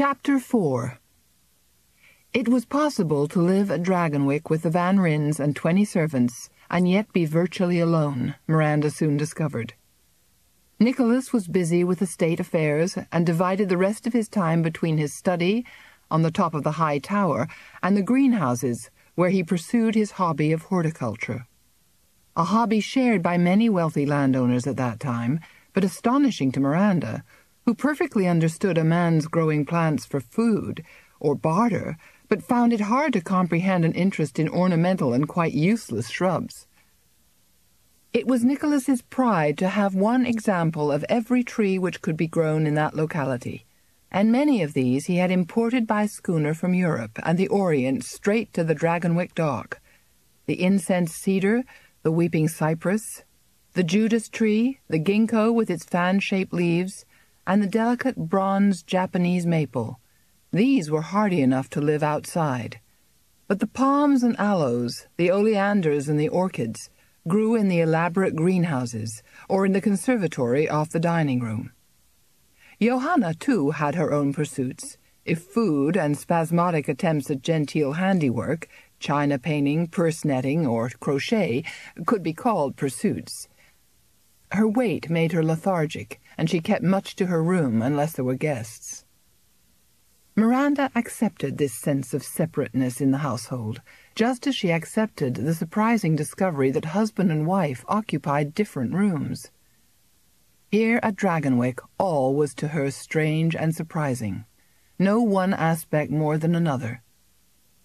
Chapter 4. It was possible to live at Dragonwick with the Van Ryns and 20 servants, and yet be virtually alone, Miranda soon discovered. Nicholas was busy with estate affairs, and divided the rest of his time between his study, on the top of the high tower, and the greenhouses, where he pursued his hobby of horticulture. A hobby shared by many wealthy landowners at that time, but astonishing to Miranda, who perfectly understood a man's growing plants for food, or barter, but found it hard to comprehend an interest in ornamental and quite useless shrubs. It was Nicholas's pride to have one example of every tree which could be grown in that locality, and many of these he had imported by schooner from Europe and the Orient straight to the Dragonwick dock: the incense cedar, the weeping cypress, the Judas tree, the ginkgo with its fan-shaped leaves, and the delicate bronze Japanese maple. These were hardy enough to live outside. But the palms and aloes, the oleanders and the orchids, grew in the elaborate greenhouses, or in the conservatory off the dining room. Johanna, too, had her own pursuits, if food and spasmodic attempts at genteel handiwork, china painting, purse netting, or crochet, could be called pursuits. Her weight made her lethargic, and she kept much to her room unless there were guests. Miranda accepted this sense of separateness in the household, just as she accepted the surprising discovery that husband and wife occupied different rooms. Here at Dragonwick all was to her strange and surprising, no one aspect more than another.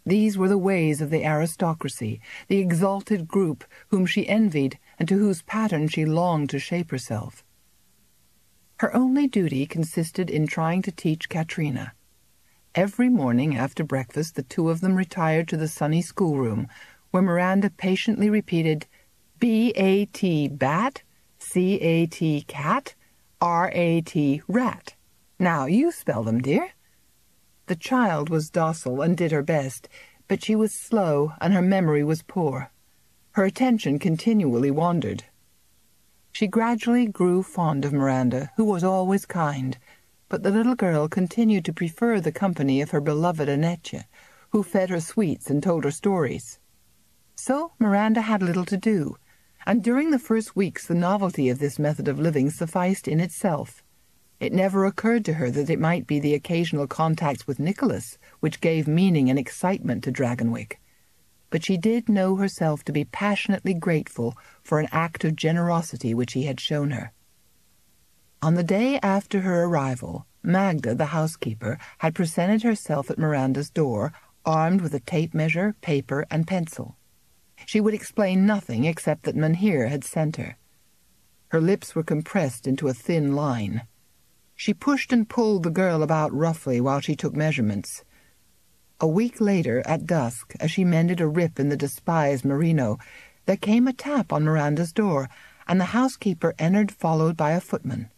These were the ways of the aristocracy, the exalted group whom she envied and to whose pattern she longed to shape herself. Her only duty consisted in trying to teach Katrina. Every morning after breakfast the two of them retired to the sunny schoolroom, where Miranda patiently repeated B-A-T bat, C-A-T cat, R-A-T rat. Now you spell them, dear. The child was docile and did her best, but she was slow and her memory was poor. Her attention continually wandered. She gradually grew fond of Miranda, who was always kind, but the little girl continued to prefer the company of her beloved Annette, who fed her sweets and told her stories. So Miranda had little to do, and during the first weeks the novelty of this method of living sufficed in itself. It never occurred to her that it might be the occasional contacts with Nicholas which gave meaning and excitement to Dragonwick. But she did know herself to be passionately grateful for an act of generosity which he had shown her. On the day after her arrival, Magda, the housekeeper, had presented herself at Miranda's door, armed with a tape measure, paper, and pencil. She would explain nothing except that Mynheer had sent her. Her lips were compressed into a thin line. She pushed and pulled the girl about roughly while she took measurements. A week later, at dusk, as she mended a rip in the despised merino, there came a tap on Miranda's door, and the housekeeper entered, followed by a footman.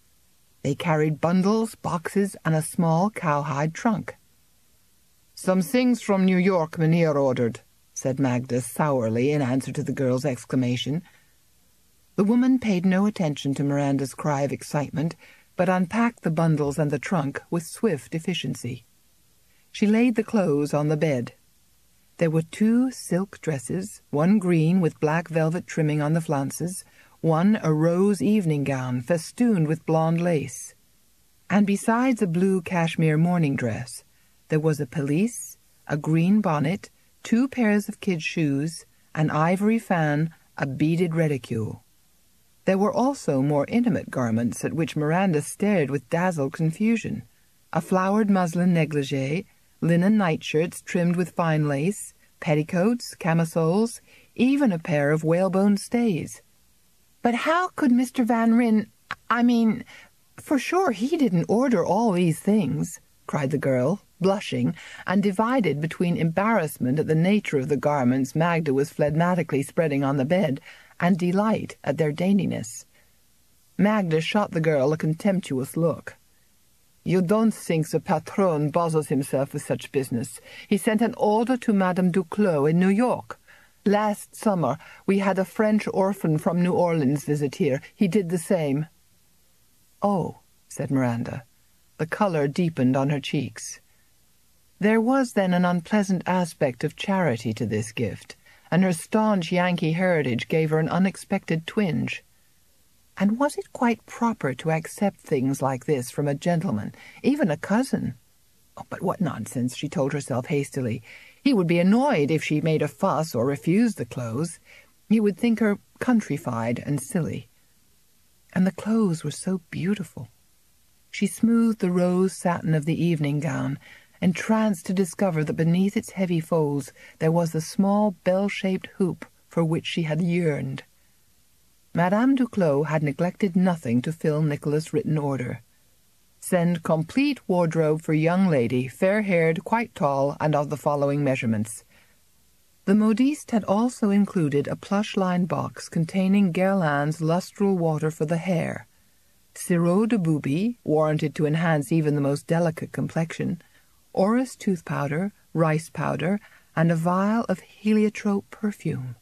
They carried bundles, boxes, and a small cowhide trunk. "Some things from New York Mynheer ordered," said Magda sourly in answer to the girl's exclamation. The woman paid no attention to Miranda's cry of excitement, but unpacked the bundles and the trunk with swift efficiency. She laid the clothes on the bed. There were 2 silk dresses, one green with black velvet trimming on the flounces, one a rose evening gown festooned with blonde lace, and besides a blue cashmere morning dress, there was a pelisse, a green bonnet, 2 pairs of kid shoes, an ivory fan, a beaded reticule. There were also more intimate garments at which Miranda stared with dazzled confusion: a flowered muslin negligee, linen nightshirts trimmed with fine lace, petticoats, camisoles, even a pair of whalebone stays. But how could Mr. Van Ryn— I mean, for sure he didn't order all these things," cried the girl, blushing, and divided between embarrassment at the nature of the garments Magda was phlegmatically spreading on the bed, and delight at their daintiness. Magda shot the girl a contemptuous look. "You don't think the patron bothers himself with such business. He sent an order to Madame Duclos in New York. Last summer we had a French orphan from New Orleans visit here. He did the same." "Oh," said Miranda. The color deepened on her cheeks. There was then an unpleasant aspect of charity to this gift, and her staunch Yankee heritage gave her an unexpected twinge. And was it quite proper to accept things like this from a gentleman, even a cousin? Oh, but what nonsense, she told herself hastily. He would be annoyed if she made a fuss or refused the clothes. He would think her countrified and silly. And the clothes were so beautiful. She smoothed the rose satin of the evening gown, entranced to discover that beneath its heavy folds there was the small bell-shaped hoop for which she had yearned. Madame Duclos had neglected nothing to fill Nicholas' written order. Send complete wardrobe for young lady, fair-haired, quite tall, and of the following measurements. The modiste had also included a plush-lined box containing Guerlain's lustral water for the hair, sirop de booby, warranted to enhance even the most delicate complexion, orris tooth powder, rice powder, and a vial of heliotrope perfume.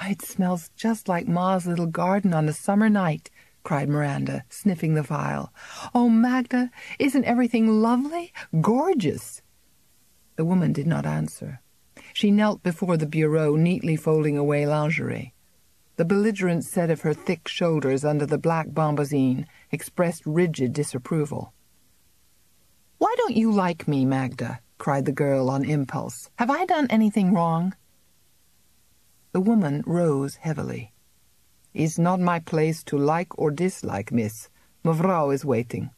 "It smells just like Ma's little garden on a summer night," cried Miranda, sniffing the vial. "Oh, Magda, isn't everything lovely? Gorgeous!" The woman did not answer. She knelt before the bureau, neatly folding away lingerie. The belligerent set of her thick shoulders under the black bombazine expressed rigid disapproval. "Why don't you like me, Magda?" cried the girl on impulse. "Have I done anything wrong?" The woman rose heavily. "It's not my place to like or dislike, miss. Mevrouw is waiting."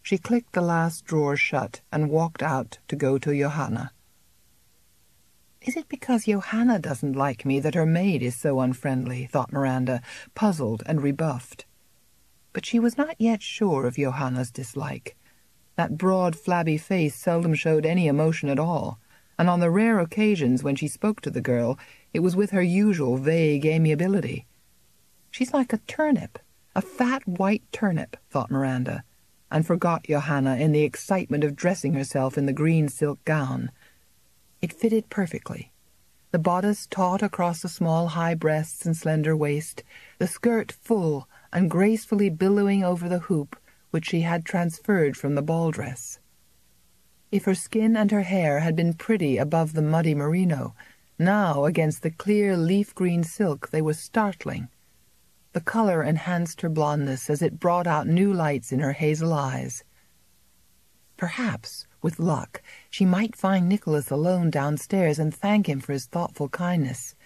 She clicked the last drawer shut and walked out to go to Johanna. "Is it because Johanna doesn't like me that her maid is so unfriendly?" thought Miranda, puzzled and rebuffed. But she was not yet sure of Johanna's dislike. That broad, flabby face seldom showed any emotion at all, and on the rare occasions when she spoke to the girl, it was with her usual vague amiability. "She's like a turnip, a fat white turnip," thought Miranda, and forgot Johanna in the excitement of dressing herself in the green silk gown. It fitted perfectly. The bodice taut across the small high breasts and slender waist, the skirt full and gracefully billowing over the hoop which she had transferred from the ball dress. If her skin and her hair had been pretty above the muddy merino, now against the clear leaf-green silk they were startling. The color enhanced her blondness as it brought out new lights in her hazel eyes. Perhaps, with luck, she might find Nicholas alone downstairs and thank him for his thoughtful kindness.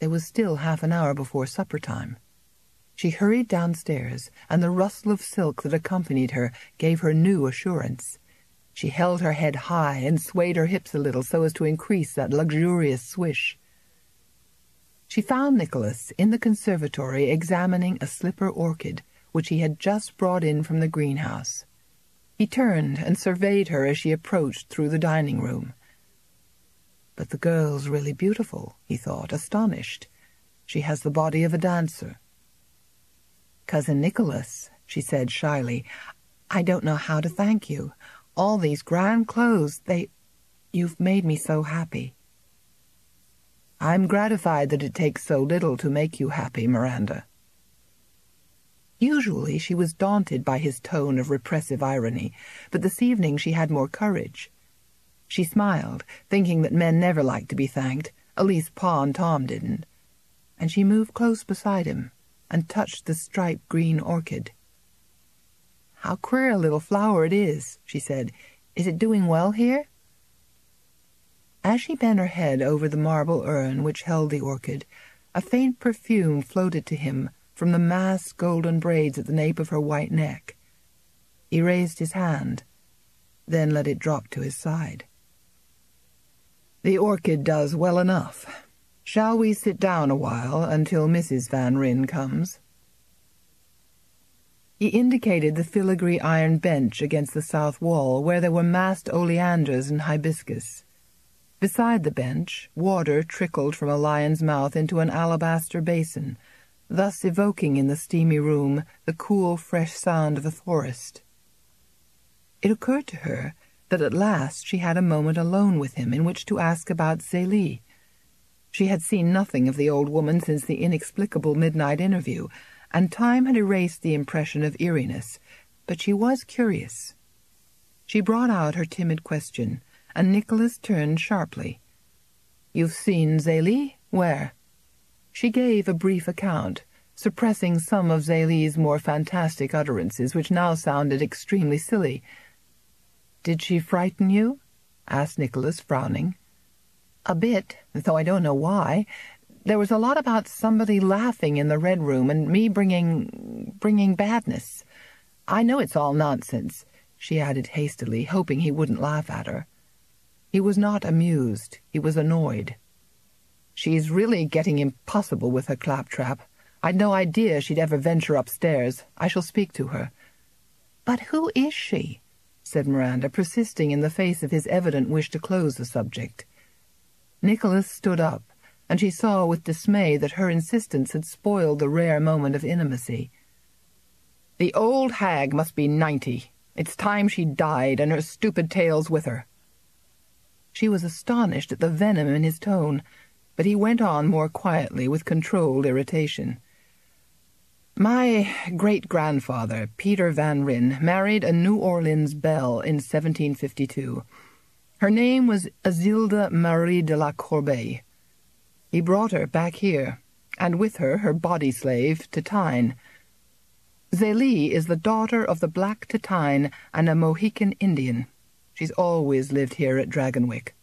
There was still half an hour before supper-time. She hurried downstairs, and the rustle of silk that accompanied her gave her new assurance. She held her head high and swayed her hips a little so as to increase that luxurious swish. She found Nicholas in the conservatory examining a slipper orchid, which he had just brought in from the greenhouse. He turned and surveyed her as she approached through the dining room. "But the girl's really beautiful," he thought, astonished. "She has the body of a dancer." "Cousin Nicholas," she said shyly, "I don't know how to thank you. All these grand clothes, you've made me so happy." "I'm gratified that it takes so little to make you happy, Miranda." Usually she was daunted by his tone of repressive irony, but this evening she had more courage. She smiled, thinking that men never liked to be thanked, at least Pa and Tom didn't, and she moved close beside him and touched the striped green orchid. "How queer a little flower it is," she said. "Is it doing well here?" As she bent her head over the marble urn which held the orchid, a faint perfume floated to him from the massed golden braids at the nape of her white neck. He raised his hand, then let it drop to his side. "The orchid does well enough. Shall we sit down a while until Mrs. Van Ryn comes?" He indicated the filigree iron bench against the south wall, where there were massed oleanders and hibiscus. Beside the bench, water trickled from a lion's mouth into an alabaster basin, thus evoking in the steamy room the cool, fresh sound of the forest. It occurred to her that at last she had a moment alone with him in which to ask about Zélie. She had seen nothing of the old woman since the inexplicable midnight interview, and time had erased the impression of eeriness, but she was curious. She brought out her timid question, and Nicholas turned sharply. "You've seen Zélie? Where?" She gave a brief account, suppressing some of Zélie's more fantastic utterances, which now sounded extremely silly. "Did she frighten you?" asked Nicholas, frowning. "A bit, though I don't know why. There was a lot about somebody laughing in the Red Room and me bringing badness. I know it's all nonsense," she added hastily, hoping he wouldn't laugh at her. He was not amused. He was annoyed. "She's really getting impossible with her claptrap. I'd no idea she'd ever venture upstairs. I shall speak to her." "But who is she?" said Miranda, persisting in the face of his evident wish to close the subject. Nicholas stood up, and she saw with dismay that her insistence had spoiled the rare moment of intimacy. "The old hag must be 90. It's time she died, and her stupid tales with her." She was astonished at the venom in his tone, but he went on more quietly, with controlled irritation. "My great-grandfather, Peter Van Ryn, married a New Orleans belle in 1752. Her name was Isilda Marie de la Corbeille. He brought her back here, and with her her body-slave, Titine. Zélie is the daughter of the Black Titine and a Mohican Indian. She's always lived here at Dragonwick."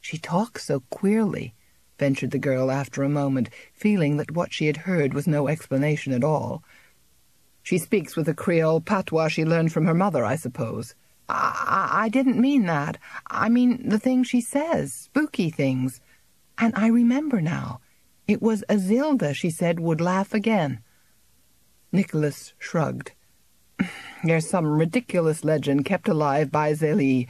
"She talks so queerly," ventured the girl after a moment, feeling that what she had heard was no explanation at all. "She speaks with the Creole patois she learned from her mother, I suppose." I didn't mean that. I mean the things she says, spooky things. And I remember now. It was Azilda she said would laugh again." Nicholas shrugged. "There's some ridiculous legend kept alive by Zélie.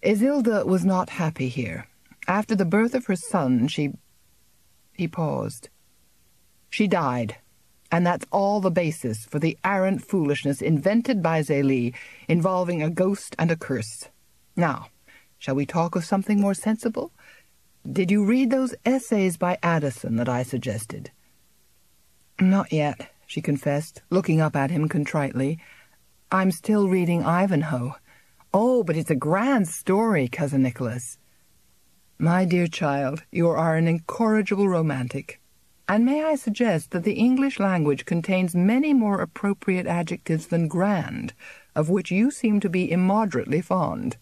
Isilda was not happy here. After the birth of her son, she—" He paused. "She died, and that's all the basis for the arrant foolishness invented by Zélie involving a ghost and a curse. Now, shall we talk of something more sensible? Did you read those essays by Addison that I suggested?" "Not yet," she confessed, looking up at him contritely. "I'm still reading Ivanhoe." "Oh, but it's a grand story, Cousin Nicholas." "My dear child, you are an incorrigible romantic. And may I suggest that the English language contains many more appropriate adjectives than grand, of which you seem to be immoderately fond."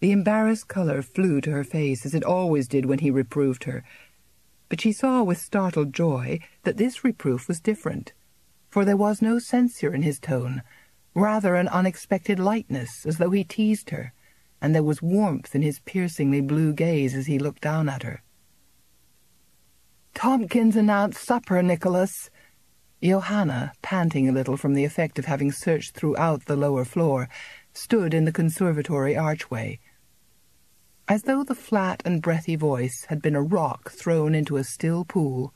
The embarrassed color flew to her face, as it always did when he reproved her, but she saw with startled joy that this reproof was different, for there was no censure in his tone, rather an unexpected lightness, as though he teased her, and there was warmth in his piercingly blue gaze as he looked down at her. "Tompkins announced supper, Nicholas." Johanna, panting a little from the effect of having searched throughout the lower floor, stood in the conservatory archway. As though the flat and breathy voice had been a rock thrown into a still pool,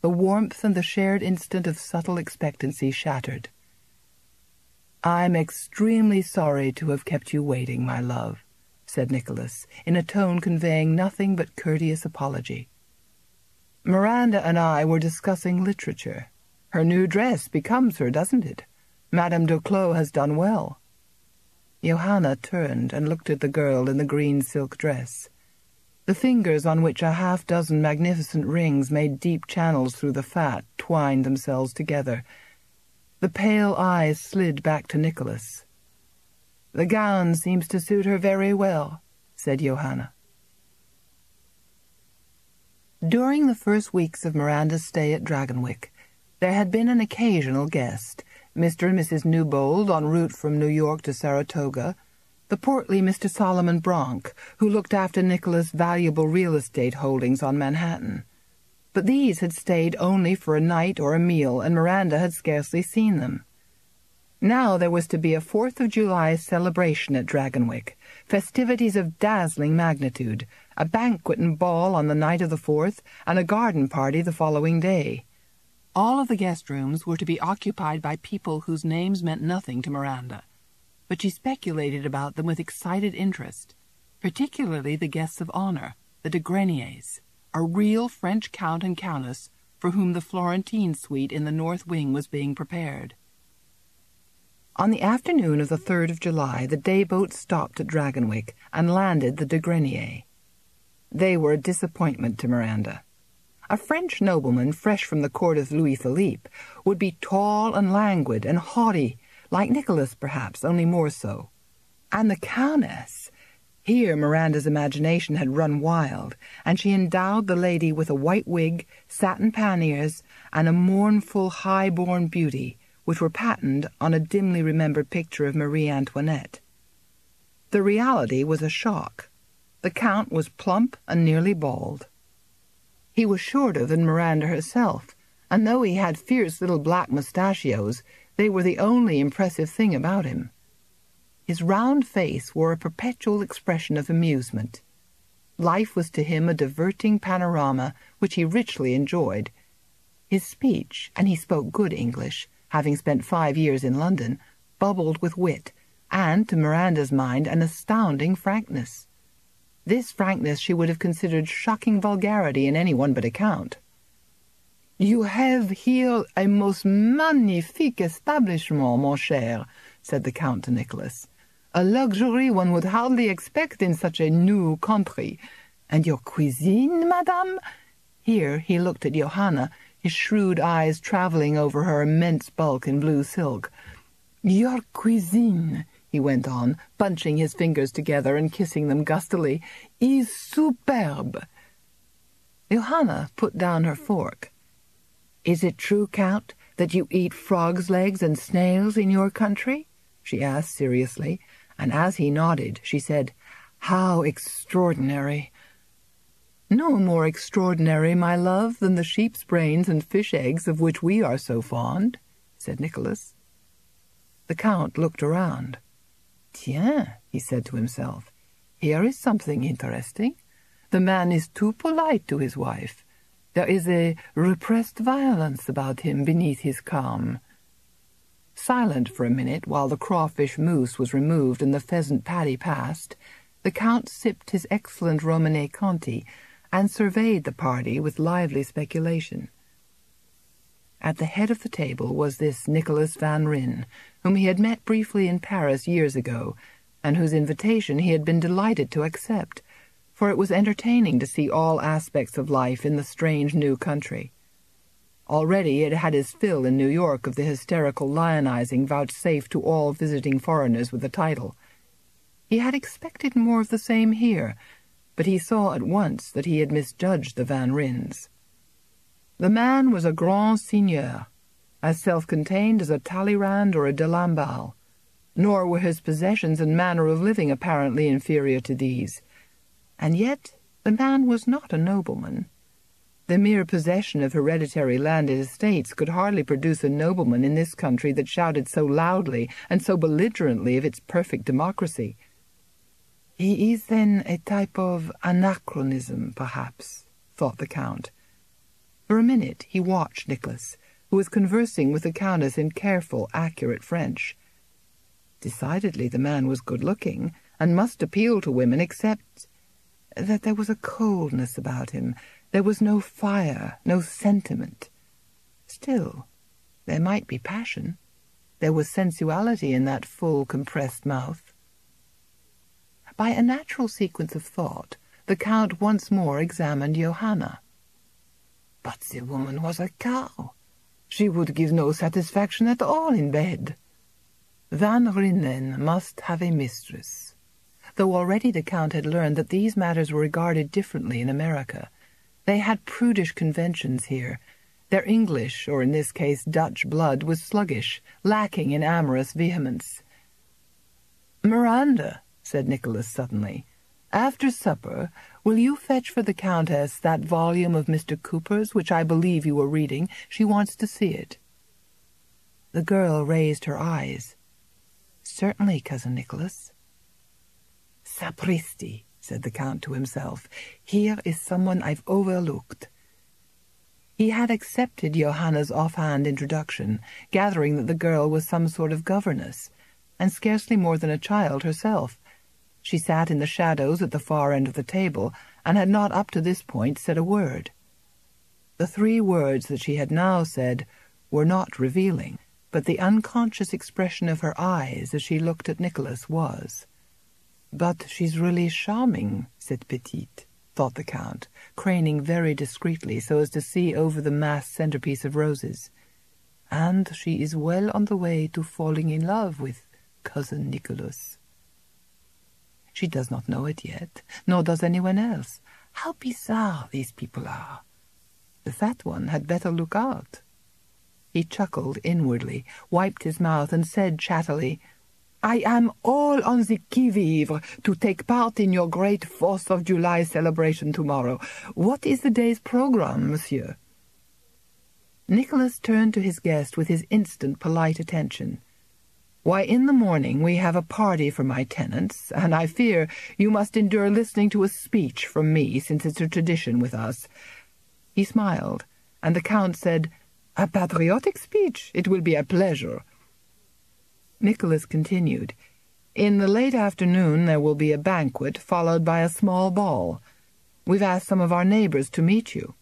the warmth and the shared instant of subtle expectancy shattered. "I'm extremely sorry to have kept you waiting, my love," said Nicholas, in a tone conveying nothing but courteous apology. "Miranda and I were discussing literature. Her new dress becomes her, doesn't it? Madame Duclos has done well." Johanna turned and looked at the girl in the green silk dress. The fingers on which a half-dozen magnificent rings made deep channels through the fat twined themselves together. The pale eyes slid back to Nicholas. "The gown seems to suit her very well," said Johanna. During the first weeks of Miranda's stay at Dragonwick, there had been an occasional guest, Mr. and Mrs. Newbold, en route from New York to Saratoga, the portly Mr. Solomon Bronk, who looked after Nicholas' valuable real estate holdings on Manhattan. But these had stayed only for a night or a meal, and Miranda had scarcely seen them. Now there was to be a 4th of July celebration at Dragonwick, festivities of dazzling magnitude, a banquet and ball on the night of the 4th, and a garden party the following day. All of the guest rooms were to be occupied by people whose names meant nothing to Miranda, but she speculated about them with excited interest, particularly the guests of honor, the de Greniers, a real French count and countess for whom the Florentine suite in the north wing was being prepared. On the afternoon of the 3rd of July, the day-boat stopped at Dragonwick and landed the de Greniers. They were a disappointment to Miranda. A French nobleman fresh from the court of Louis-Philippe would be tall and languid and haughty, like Nicholas perhaps, only more so. And the Countess— Here Miranda's imagination had run wild, and she endowed the lady with a white wig, satin panniers, and a mournful, high-born beauty, which were patterned on a dimly remembered picture of Marie Antoinette. The reality was a shock. The Count was plump and nearly bald. He was shorter than Miranda herself, and though he had fierce little black mustachios, they were the only impressive thing about him. His round face wore a perpetual expression of amusement. Life was to him a diverting panorama which he richly enjoyed. His speech, and he spoke good English, having spent 5 years in London, bubbled with wit, and, to Miranda's mind, an astounding frankness. This frankness she would have considered shocking vulgarity in anyone but a count. "You have here a most magnifique establishment, mon cher," said the Count to Nicholas. "A luxury one would hardly expect in such a new country. And your cuisine, madame?" Here he looked at Johanna, his shrewd eyes travelling over her immense bulk in blue silk. "Your cuisine," he went on, bunching his fingers together and kissing them gustily, "is superb." Johanna put down her fork. "Is it true, Count, that you eat frogs' legs and snails in your country?" she asked seriously, and as he nodded, she said, "How extraordinary!" "No more extraordinary, my love, than the sheep's brains and fish eggs of which we are so fond," said Nicholas. The Count looked around. "Tiens," he said to himself, "here is something interesting. The man is too polite to his wife. There is a repressed violence about him beneath his calm." Silent for a minute, while the crawfish mousse was removed and the pheasant patty passed, the Count sipped his excellent Romanee-Conti and surveyed the party with lively speculation. At the head of the table was this Nicholas Van Ryn, whom he had met briefly in Paris years ago, and whose invitation he had been delighted to accept, for it was entertaining to see all aspects of life in the strange new country. Already it had his fill in New York of the hysterical lionizing vouchsafed to all visiting foreigners with a title. He had expected more of the same here, but he saw at once that he had misjudged the Van Ryns. The man was a grand seigneur, as self-contained as a Talleyrand or a de Lamballe, nor were his possessions and manner of living apparently inferior to these. And yet the man was not a nobleman. The mere possession of hereditary landed estates could hardly produce a nobleman in this country that shouted so loudly and so belligerently of its perfect democracy. "He is then a type of anachronism, perhaps," thought the Count. For a minute he watched Nicholas, who was conversing with the Countess in careful, accurate French. Decidedly the man was good-looking, and must appeal to women, except that there was a coldness about him. There was no fire, no sentiment. Still, there might be passion. There was sensuality in that full, compressed mouth. By a natural sequence of thought, the Count once more examined Johanna. "But the woman was a cow. She would give no satisfaction at all in bed. Van Ryn must have a mistress." Though already the Count had learned that these matters were regarded differently in America. They had prudish conventions here. Their English, or in this case Dutch, blood was sluggish, lacking in amorous vehemence. "Miranda," said Nicholas suddenly, "after supper, will you fetch for the Countess that volume of Mr. Cooper's, which I believe you were reading? She wants to see it." The girl raised her eyes. "Certainly, Cousin Nicholas." "Sapristi," said the Count to himself, "here is someone I've overlooked." He had accepted Johanna's offhand introduction, gathering that the girl was some sort of governess, and scarcely more than a child herself. She sat in the shadows at the far end of the table, and had not up to this point said a word. The 3 words that she had now said were not revealing, but the unconscious expression of her eyes as she looked at Nicholas was. "But she's really charming, cette petite," thought the Count, craning very discreetly so as to see over the massed centrepiece of roses. "And she is well on the way to falling in love with Cousin Nicholas. She does not know it yet, nor does anyone else. How bizarre these people are! The fat one had better look out." He chuckled inwardly, wiped his mouth, and said chattily, "I am all on the qui-vive to take part in your great 4th of July celebration tomorrow. What is the day's programme, monsieur?" Nicholas turned to his guest with his instant polite attention. "Why, in the morning we have a party for my tenants, and I fear you must endure listening to a speech from me, since it's a tradition with us." He smiled, and the Count said, "A patriotic speech? It will be a pleasure." Nicholas continued, "In the late afternoon there will be a banquet, followed by a small ball. We've asked some of our neighbours to meet you."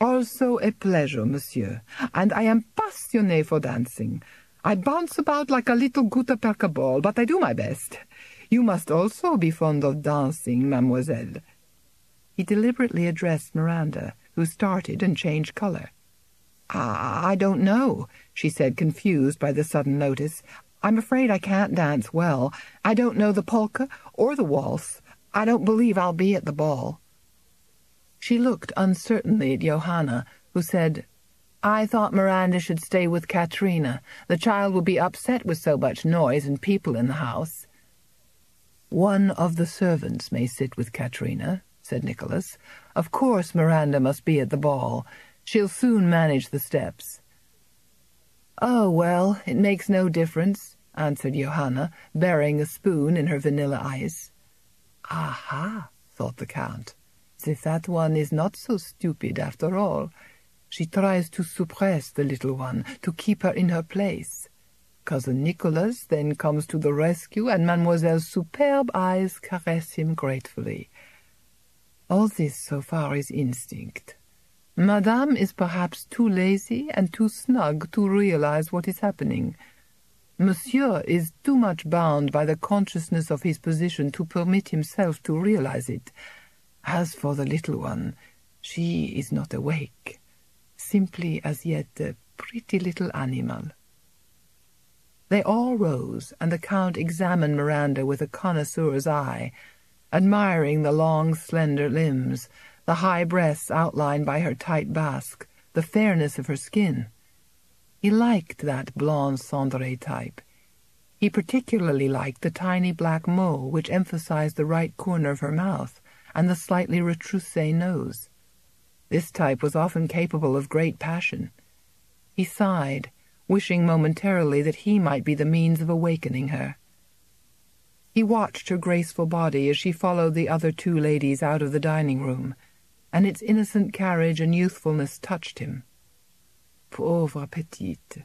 "Also a pleasure, monsieur, and I am passionné for dancing. I bounce about like a little gutta-percha ball, but I do my best. You must also be fond of dancing, mademoiselle." He deliberately addressed Miranda, who started and changed colour. "I don't know," she said, confused by the sudden notice. "I'm afraid I can't dance well. I don't know the polka or the waltz. I don't believe I'll be at the ball." She looked uncertainly at Johanna, who said, "I thought Miranda should stay with Katrina. The child will be upset with so much noise and people in the house." "One of the servants may sit with Katrina," said Nicholas. "Of course Miranda must be at the ball. She'll soon manage the steps." "Oh, well, it makes no difference," answered Johanna, burying a spoon in her vanilla ice. "Aha," thought the Count. "The fat one is not so stupid after all. She tries to suppress the little one, to keep her in her place. Cousin Nicholas then comes to the rescue, and Mademoiselle's superb eyes caress him gratefully. All this so far is instinct. Madame is perhaps too lazy and too snug to realize what is happening. Monsieur is too much bound by the consciousness of his position to permit himself to realize it. As for the little one, she is not awake. Simply as yet a pretty little animal." They all rose, and the Count examined Miranda with a connoisseur's eye, admiring the long, slender limbs, the high breasts outlined by her tight basque, the fairness of her skin. He liked that blonde cendrée type. He particularly liked the tiny black mole which emphasized the right corner of her mouth and the slightly retroussé nose. This type was often capable of great passion. He sighed, wishing momentarily that he might be the means of awakening her. He watched her graceful body as she followed the other two ladies out of the dining-room, and its innocent carriage and youthfulness touched him. Pauvre petite!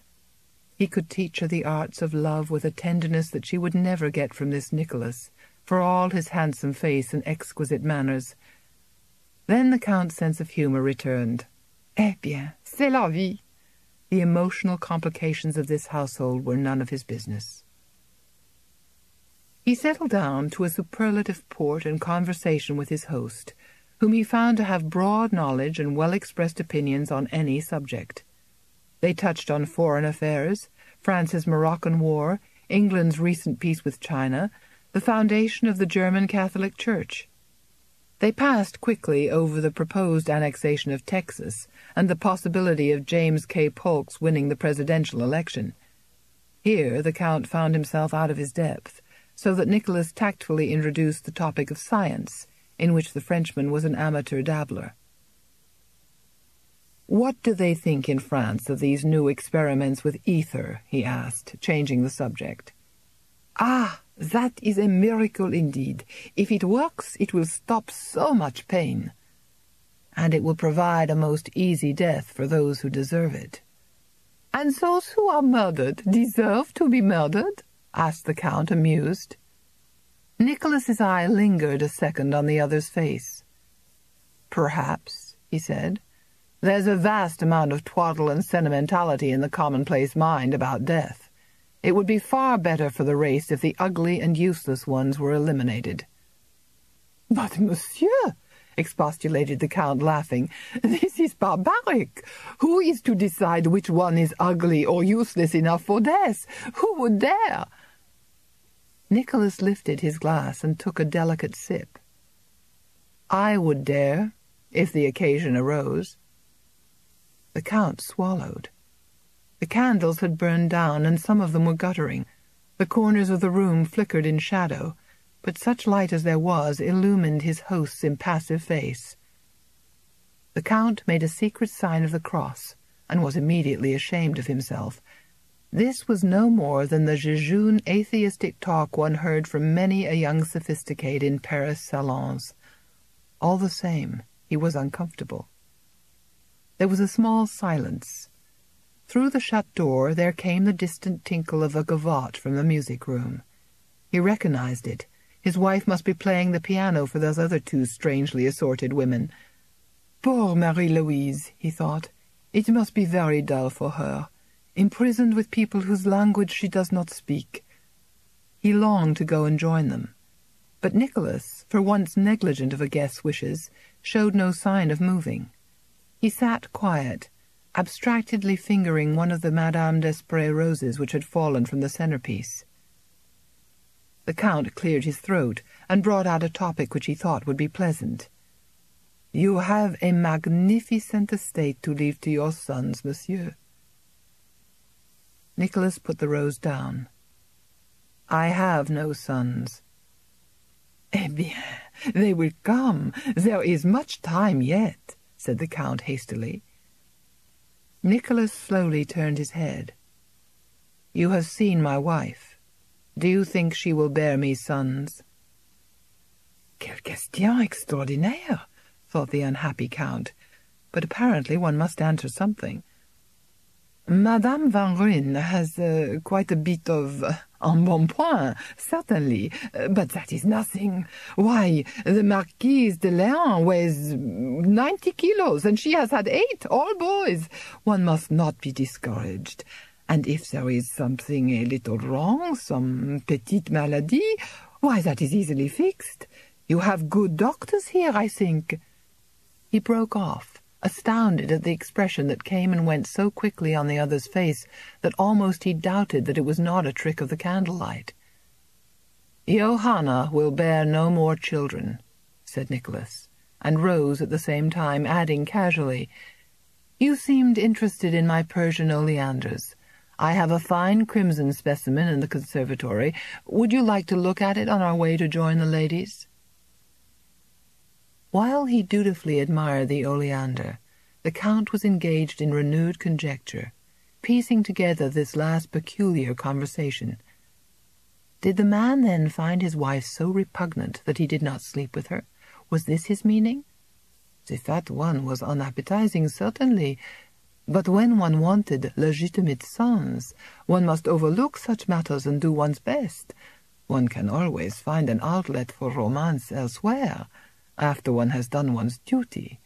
He could teach her the arts of love with a tenderness that she would never get from this Nicholas, for all his handsome face and exquisite manners. Then the Count's sense of humour returned. "Eh bien, c'est la vie!" The emotional complications of this household were none of his business. He settled down to a superlative port and conversation with his host, whom he found to have broad knowledge and well-expressed opinions on any subject. They touched on foreign affairs, France's Moroccan War, England's recent peace with China, the foundation of the German Catholic Church. They passed quickly over the proposed annexation of Texas and the possibility of James K. Polk's winning the presidential election. Here the Count found himself out of his depth, so that Nicholas tactfully introduced the topic of science, in which the Frenchman was an amateur dabbler. "What do they think in France of these new experiments with ether?" he asked, changing the subject. "Ah, that is a miracle indeed. If it works, it will stop so much pain. And it will provide a most easy death for those who deserve it." "And those who are murdered deserve to be murdered?" asked the Count, amused. Nicholas's eye lingered a second on the other's face. "Perhaps," he said, There's a vast amount of twaddle and sentimentality in the commonplace mind about death. It would be far better for the race if the ugly and useless ones were eliminated. "But, monsieur," expostulated the Count, laughing, "this is barbaric. Who is to decide which one is ugly or useless enough for death? Who would dare?" Nicholas lifted his glass and took a delicate sip. "I would dare, if the occasion arose." The Count swallowed. The candles had burned down, and some of them were guttering. The corners of the room flickered in shadow, but such light as there was illumined his host's impassive face. The Count made a secret sign of the cross, and was immediately ashamed of himself. This was no more than the jejune atheistic talk one heard from many a young sophisticate in Paris salons. All the same, he was uncomfortable. There was a small silence. Through the shut door there came the distant tinkle of a gavotte from the music-room. He recognized it. His wife must be playing the piano for those other two strangely assorted women. "Poor Marie-Louise," he thought. "It must be very dull for her, imprisoned with people whose language she does not speak." He longed to go and join them, but Nicholas, for once negligent of a guest's wishes, showed no sign of moving. He sat quiet, abstractedly fingering one of the Madame d'Espret roses which had fallen from the centerpiece. The Count cleared his throat and brought out a topic which he thought would be pleasant. "You have a magnificent estate to leave to your sons, monsieur." Nicholas put the rose down. "I have no sons." "Eh bien, they will come. There is much time yet," said the Count hastily. Nicholas slowly turned his head. "You have seen my wife. Do you think she will bear me sons?" "Quelle question extraordinaire," thought the unhappy Count, but apparently one must answer something. "Madame Van Ryn has quite a bit of embonpoint, certainly, but that is nothing. Why, the Marquise de Léon weighs 90 kilos, and she has had 8, all boys. One must not be discouraged. And if there is something a little wrong, some petite maladie, why, that is easily fixed. You have good doctors here, I think." He broke off, astounded at the expression that came and went so quickly on the other's face that almost he doubted that it was not a trick of the candlelight. "Johanna will bear no more children," said Nicholas, and rose at the same time, adding casually, "You seemed interested in my Persian oleanders. I have a fine crimson specimen in the conservatory. Would you like to look at it on our way to join the ladies?" While he dutifully admired the oleander, the Count was engaged in renewed conjecture, piecing together this last peculiar conversation. Did the man then find his wife so repugnant that he did not sleep with her? Was this his meaning? The fat one was unappetizing, certainly, but when one wanted legitimate sons, one must overlook such matters and do one's best. One can always find an outlet for romance elsewhere, after one has done one's duty.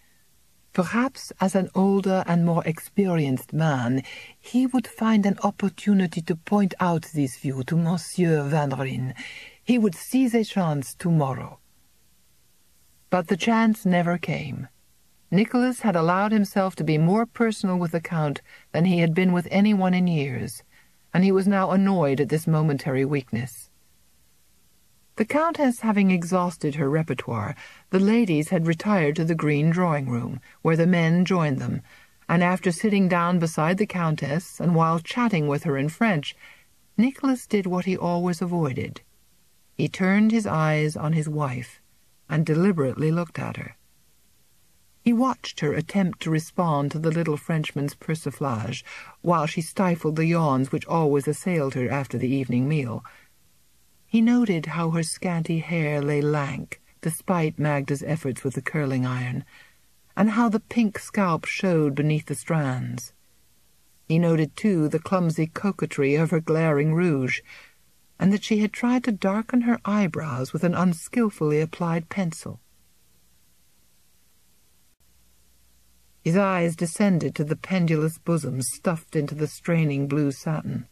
Perhaps as an older and more experienced man he would find an opportunity to point out this view to Monsieur Van Ryn. He would seize a chance tomorrow. But the chance never came. Nicholas had allowed himself to be more personal with the Count than he had been with anyone in years, and he was now annoyed at this momentary weakness. The Countess having exhausted her repertoire, the ladies had retired to the green drawing-room, where the men joined them, and after sitting down beside the Countess, and while chatting with her in French, Nicholas did what he always avoided. He turned his eyes on his wife, and deliberately looked at her. He watched her attempt to respond to the little Frenchman's persiflage, while she stifled the yawns which always assailed her after the evening meal. He noted how her scanty hair lay lank, despite Magda's efforts with the curling iron, and how the pink scalp showed beneath the strands. He noted, too, the clumsy coquetry of her glaring rouge, and that she had tried to darken her eyebrows with an unskilfully applied pencil. His eyes descended to the pendulous bosom stuffed into the straining blue satin.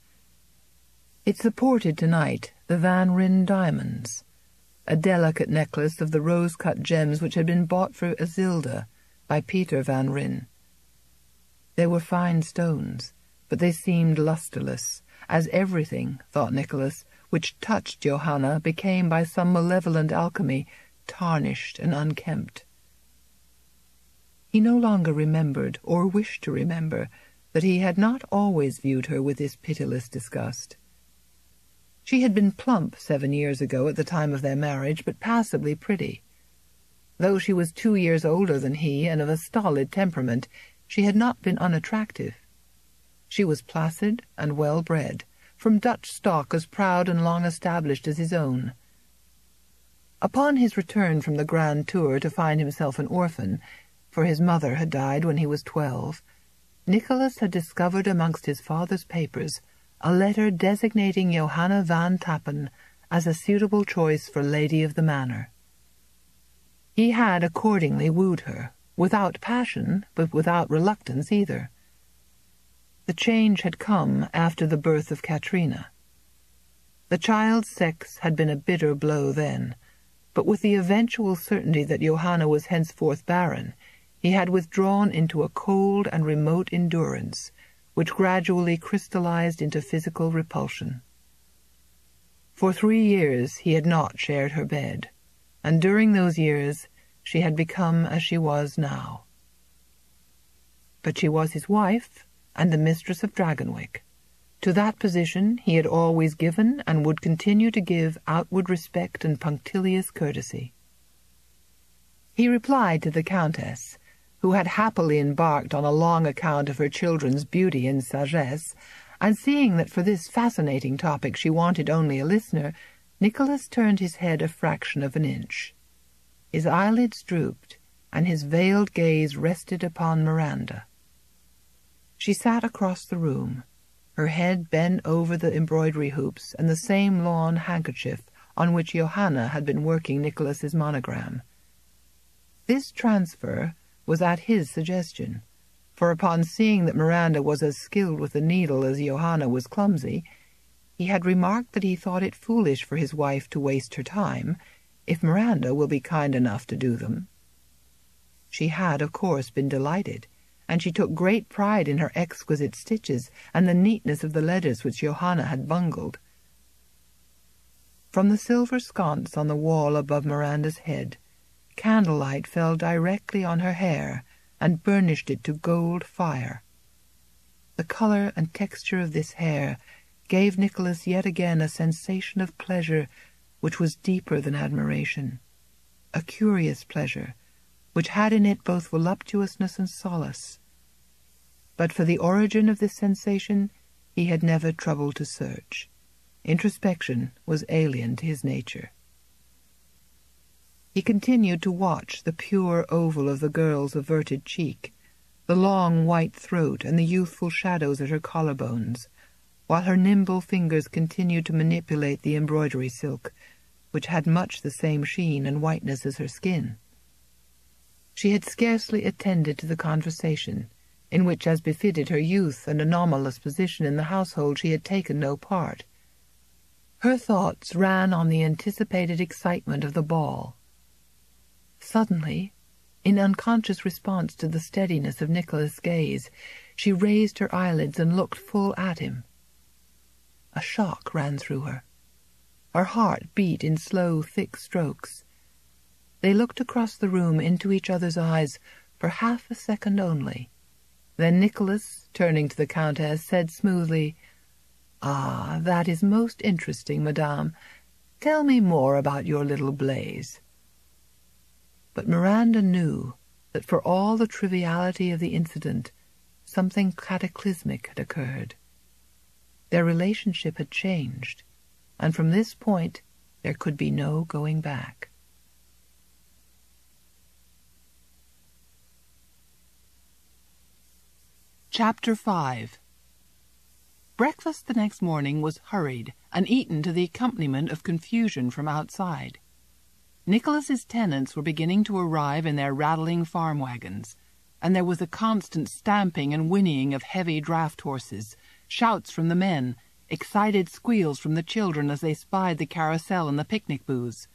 It supported tonight the Van Ryn diamonds, a delicate necklace of the rose-cut gems which had been bought for Azilda by Peter Van Ryn. They were fine stones, but they seemed lustreless, as everything, thought Nicholas, which touched Johanna became by some malevolent alchemy tarnished and unkempt. He no longer remembered, or wished to remember, that he had not always viewed her with this pitiless disgust. She had been plump 7 years ago at the time of their marriage, but passably pretty. Though she was 2 years older than he and of a stolid temperament, she had not been unattractive. She was placid and well-bred, from Dutch stock as proud and long-established as his own. Upon his return from the grand tour to find himself an orphan, for his mother had died when he was 12, Nicholas had discovered amongst his father's papers a letter designating Johanna van Tappen as a suitable choice for lady of the manor. He had accordingly wooed her, without passion, but without reluctance either. The change had come after the birth of Katrina. The child's sex had been a bitter blow then, but with the eventual certainty that Johanna was henceforth barren, he had withdrawn into a cold and remote endurance, which gradually crystallized into physical repulsion. For 3 years he had not shared her bed, and during those years she had become as she was now. But she was his wife and the mistress of Dragonwick. To that position he had always given and would continue to give outward respect and punctilious courtesy. He replied to the Countess, who had happily embarked on a long account of her children's beauty and sagesse, and seeing that for this fascinating topic she wanted only a listener, Nicholas turned his head a fraction of an inch. His eyelids drooped, and his veiled gaze rested upon Miranda. She sat across the room, her head bent over the embroidery hoops and the same lawn handkerchief on which Johanna had been working Nicholas's monogram. This transfer was at his suggestion, for upon seeing that Miranda was as skilled with the needle as Johanna was clumsy, he had remarked that he thought it foolish for his wife to waste her time, if Miranda will be kind enough to do them. She had, of course, been delighted, and she took great pride in her exquisite stitches and the neatness of the letters which Johanna had bungled. From the silver sconce on the wall above Miranda's head, candlelight fell directly on her hair and burnished it to gold fire. The color and texture of this hair gave Nicholas yet again a sensation of pleasure which was deeper than admiration, a curious pleasure which had in it both voluptuousness and solace. But for the origin of this sensation he had never troubled to search. Introspection was alien to his nature. He continued to watch the pure oval of the girl's averted cheek, the long white throat and the youthful shadows at her collarbones, while her nimble fingers continued to manipulate the embroidery silk, which had much the same sheen and whiteness as her skin. She had scarcely attended to the conversation, in which, as befitted her youth and anomalous position in the household, she had taken no part. Her thoughts ran on the anticipated excitement of the ball. Suddenly, in unconscious response to the steadiness of Nicholas's gaze, she raised her eyelids and looked full at him. A shock ran through her. Her heart beat in slow, thick strokes. They looked across the room into each other's eyes for half a second only. Then Nicholas, turning to the Countess, said smoothly, "Ah, that is most interesting, Madame. Tell me more about your little blaze." But Miranda knew that for all the triviality of the incident, something cataclysmic had occurred. Their relationship had changed, and from this point there could be no going back. Chapter 5. Breakfast the next morning was hurried and eaten to the accompaniment of confusion from outside. Nicholas's tenants were beginning to arrive in their rattling farm wagons, and there was a constant stamping and whinnying of heavy draft-horses, shouts from the men, excited squeals from the children as they spied the carousel and the picnic booths,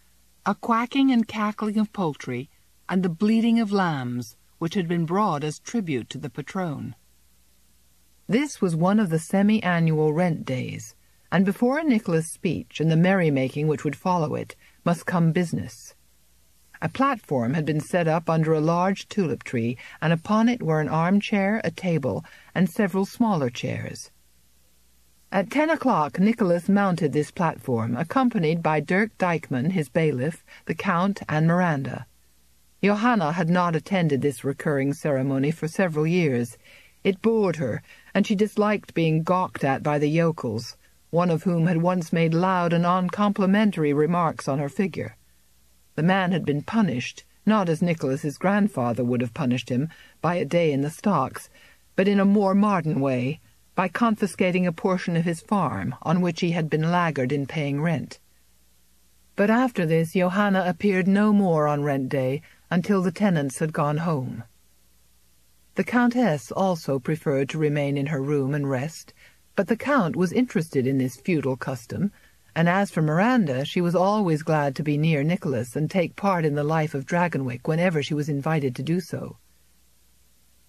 a quacking and cackling of poultry, and the bleating of lambs, which had been brought as tribute to the patron. This was one of the semi-annual rent days, and before Nicola's speech and the merrymaking which would follow it must come business. A platform had been set up under a large tulip tree, and upon it were an armchair, a table, and several smaller chairs. At 10 o'clock Nicholas mounted this platform, accompanied by Dirk Dykman, his bailiff, the Count, and Miranda. Johanna had not attended this recurring ceremony for several years. It bored her, and she disliked being gawked at by the yokels, one of whom had once made loud and uncomplimentary remarks on her figure. The man had been punished, not as Nicholas's grandfather would have punished him, by a day in the stocks, but in a more modern way, by confiscating a portion of his farm, on which he had been laggard in paying rent. But after this Johanna appeared no more on rent day, until the tenants had gone home. The Countess also preferred to remain in her room and rest, but the Count was interested in this feudal custom, and as for Miranda, she was always glad to be near Nicholas and take part in the life of Dragonwick whenever she was invited to do so.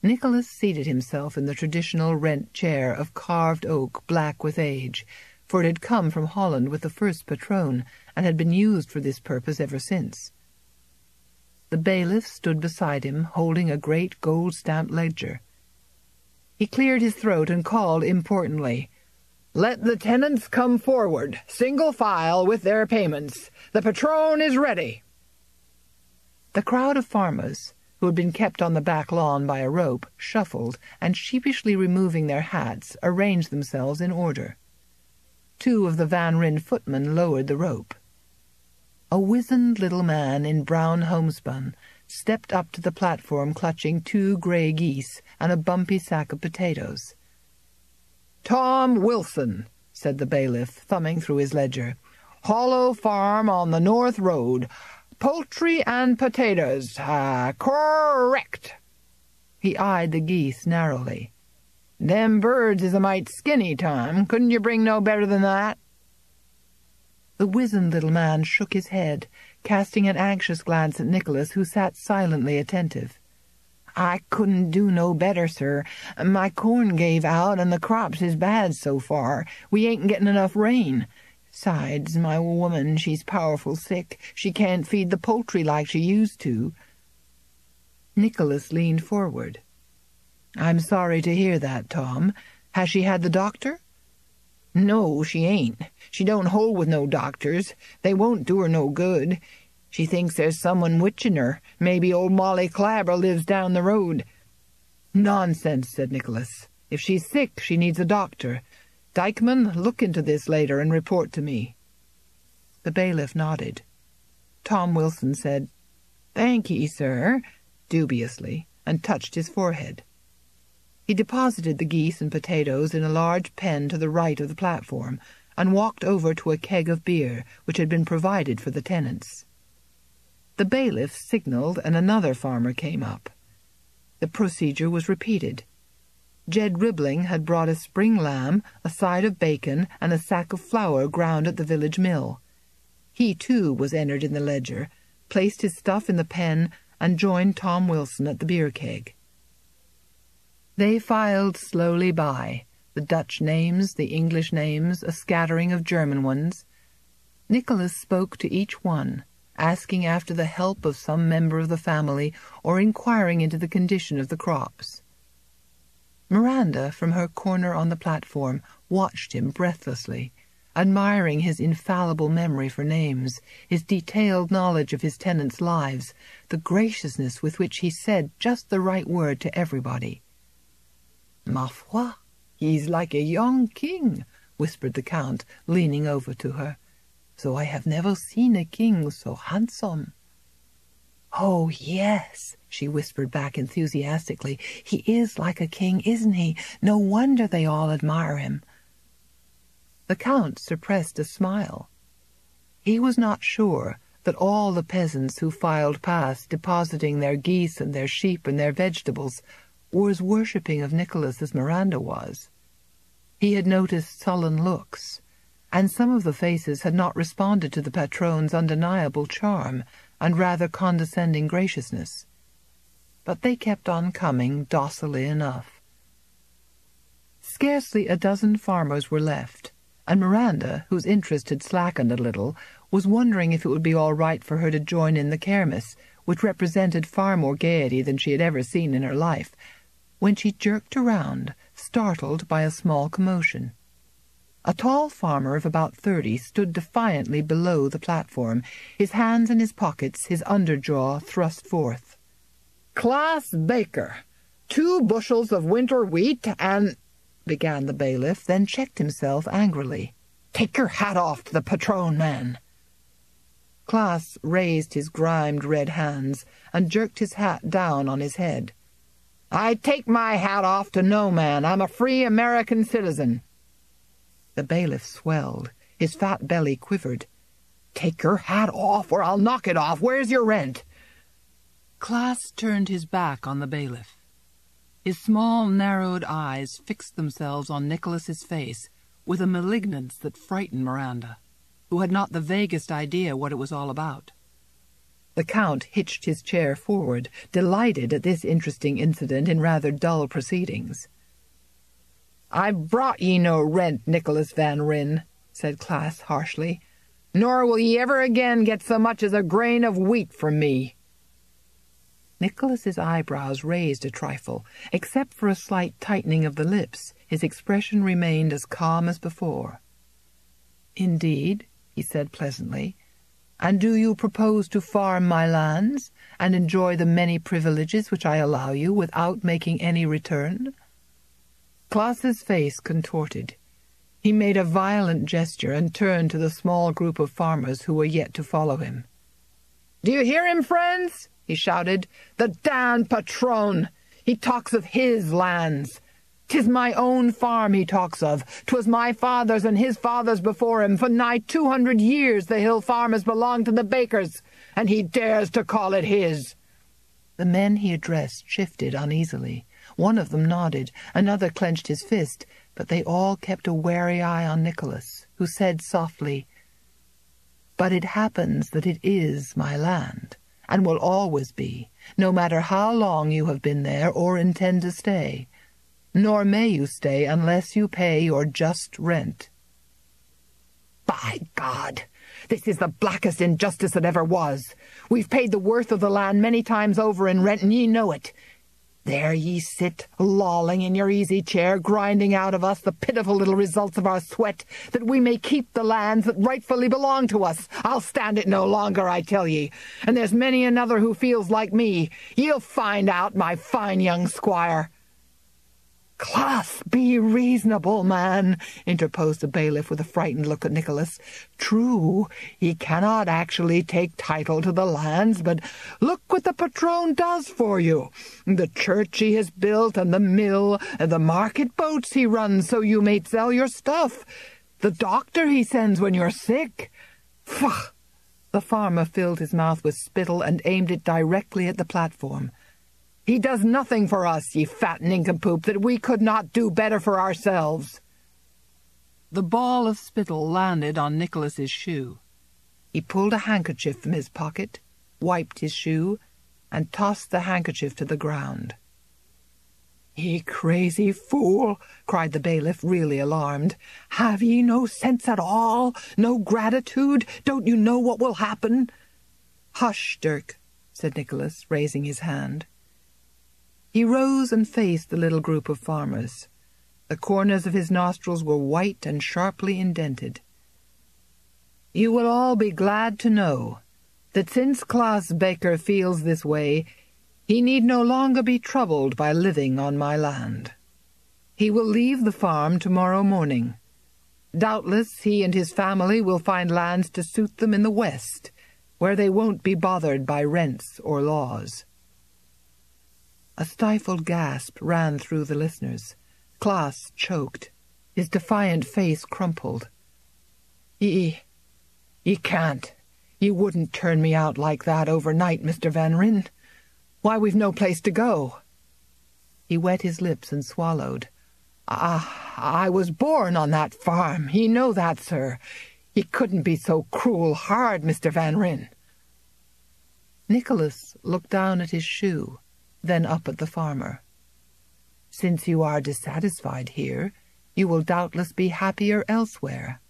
Nicholas seated himself in the traditional rent chair of carved oak black with age, for it had come from Holland with the first patron, and had been used for this purpose ever since. The bailiff stood beside him, holding a great gold-stamped ledger. He cleared his throat and called importantly, "Let the tenants come forward, single file, with their payments. The patron is ready." The crowd of farmers, who had been kept on the back lawn by a rope, shuffled, and sheepishly removing their hats, arranged themselves in order. Two of the Van Ryn footmen lowered the rope. A wizened little man in brown homespun stepped up to the platform clutching two grey geese and a bumpy sack of potatoes. "Tom Wilson," said the bailiff, thumbing through his ledger. "Hollow farm on the North Road. Poultry and potatoes. Correct." He eyed the geese narrowly. "Them birds is a mite skinny, Tom. Couldn't you bring no better than that?" The wizened little man shook his head, casting an anxious glance at Nicholas, who sat silently attentive. "I couldn't do no better, sir. My corn gave out, and the crops is bad so far. We ain't getting enough rain. Sides, my woman, she's powerful sick. She can't feed the poultry like she used to." Nicholas leaned forward. "I'm sorry to hear that, Tom. Has she had the doctor?" "No, she ain't. She don't hold with no doctors. They won't do her no good. She thinks there's someone witching her. Maybe old Molly Clabber lives down the road." "Nonsense," said Nicholas. "If she's sick, she needs a doctor. Dykeman, look into this later and report to me." The bailiff nodded. Tom Wilson said, "Thank ye, sir," dubiously, and touched his forehead. He deposited the geese and potatoes in a large pen to the right of the platform, and walked over to a keg of beer which had been provided for the tenants. The bailiff signalled, and another farmer came up. The procedure was repeated. Jed Ribbling had brought a spring lamb, a side of bacon, and a sack of flour ground at the village mill. He, too, was entered in the ledger, placed his stuff in the pen, and joined Tom Wilson at the beer keg. They filed slowly by, the Dutch names, the English names, a scattering of German ones. Nicholas spoke to each one, asking after the help of some member of the family or inquiring into the condition of the crops. Miranda, from her corner on the platform, watched him breathlessly, admiring his infallible memory for names, his detailed knowledge of his tenants' lives, the graciousness with which he said just the right word to everybody. "Ma foi, he's like a young king," whispered the Count, leaning over to her. "So I have never seen a king so handsome." "Oh, yes," she whispered back enthusiastically. "He is like a king, isn't he? No wonder they all admire him." The Count suppressed a smile. He was not sure, that all the peasants who filed past, depositing their geese and their sheep and their vegetables, were as worshipping of Nicholas as Miranda was. He had noticed sullen looks, and some of the faces had not responded to the patron's undeniable charm and rather condescending graciousness. But they kept on coming docilely enough. Scarcely a dozen farmers were left, and Miranda, whose interest had slackened a little, was wondering if it would be all right for her to join in the kermis, which represented far more gaiety than she had ever seen in her life, when she jerked around, startled by a small commotion. A tall farmer of about 30 stood defiantly below the platform, his hands in his pockets, his underjaw thrust forth. "Klaas Baker, 2 bushels of winter wheat and—" began the bailiff, then checked himself angrily. "Take your hat off to the patron, man." Klaas raised his grimed red hands and jerked his hat down on his head. "I take my hat off to no man. I'm a free American citizen." The bailiff swelled. His fat belly quivered. "Take your hat off or I'll knock it off. Where's your rent?" Klaas turned his back on the bailiff. His small, narrowed eyes fixed themselves on Nicholas's face with a malignance that frightened Miranda, who had not the vaguest idea what it was all about. The Count hitched his chair forward, delighted at this interesting incident in rather dull proceedings. "I brought ye no rent, Nicholas Van Ryn," said Klaas harshly, "nor will ye ever again get so much as a grain of wheat from me." Nicholas's eyebrows raised a trifle. Except for a slight tightening of the lips, his expression remained as calm as before. "Indeed," he said pleasantly, "and do you propose to farm my lands, and enjoy the many privileges which I allow you without making any return?" Klaas's face contorted. He made a violent gesture and turned to the small group of farmers who were yet to follow him. "Do you hear him, friends?" he shouted. "The damned patron! He talks of his lands! 'Tis my own farm he talks of. 'Twas my father's and his father's before him. For nigh 200 years the hill farm has belonged to the Bakers, and he dares to call it his!" The men he addressed shifted uneasily. One of them nodded, another clenched his fist, but they all kept a wary eye on Nicholas, who said softly, "But it happens that it is my land, and will always be, no matter how long you have been there or intend to stay. Nor may you stay unless you pay your just rent." "By God! This is the blackest injustice that ever was. We've paid the worth of the land many times over in rent, and ye know it. There ye sit, lolling in your easy-chair, grinding out of us the pitiful little results of our sweat, that we may keep the lands that rightfully belong to us. I'll stand it no longer, I tell ye, and there's many another who feels like me. Ye'll find out, my fine young squire." "Klaas, be reasonable, man," interposed the bailiff with a frightened look at Nicholas. "True, he cannot actually take title to the lands, but look what the patron does for you. The church he has built, and the mill, and the market boats he runs so you may sell your stuff. The doctor he sends when you're sick. Faugh!" The farmer filled his mouth with spittle and aimed it directly at the platform. "He does nothing for us, ye fat nincompoop, that we could not do better for ourselves." The ball of spittle landed on Nicholas's shoe. He pulled a handkerchief from his pocket, wiped his shoe, and tossed the handkerchief to the ground. "Ye crazy fool!" cried the bailiff, really alarmed. "Have ye no sense at all? No gratitude? Don't you know what will happen?" "Hush, Dirk," said Nicholas, raising his hand. He rose and faced the little group of farmers. The corners of his nostrils were white and sharply indented. "You will all be glad to know that since Klaas Baker feels this way, he need no longer be troubled by living on my land. He will leave the farm tomorrow morning. Doubtless he and his family will find lands to suit them in the West, where they won't be bothered by rents or laws." A stifled gasp ran through the listeners. Klaas choked. His defiant face crumpled. "Ye can't. You wouldn't turn me out like that overnight, Mr. Van Ryn. Why, we've no place to go." He wet his lips and swallowed. "I was born on that farm. You know that, sir. You couldn't be so cruel hard, Mr. Van Ryn." Nicholas looked down at his shoe, then up at the farmer. "Since you are dissatisfied here, you will doubtless be happier elsewhere.